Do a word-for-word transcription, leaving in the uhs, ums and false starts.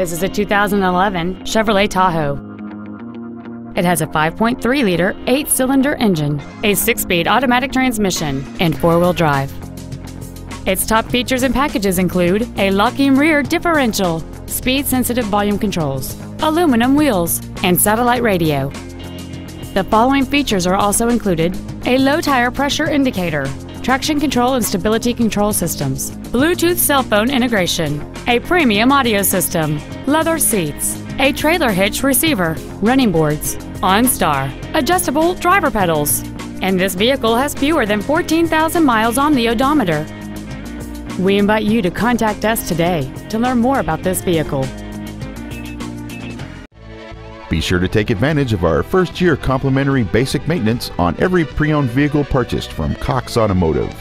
This is a two thousand eleven Chevrolet Tahoe. It has a five point three liter, eight-cylinder engine, a six-speed automatic transmission, and four-wheel drive. Its top features and packages include a locking rear differential, speed-sensitive volume controls, aluminum wheels, and satellite radio. The following features are also included: a low tire pressure indicator, traction control and stability control systems, Bluetooth cell phone integration, a premium audio system, leather seats, a trailer hitch receiver, running boards, OnStar, adjustable driver pedals, and this vehicle has fewer than fourteen thousand miles on the odometer. We invite you to contact us today to learn more about this vehicle. Be sure to take advantage of our first year complimentary basic maintenance on every pre-owned vehicle purchased from Cox Automotive.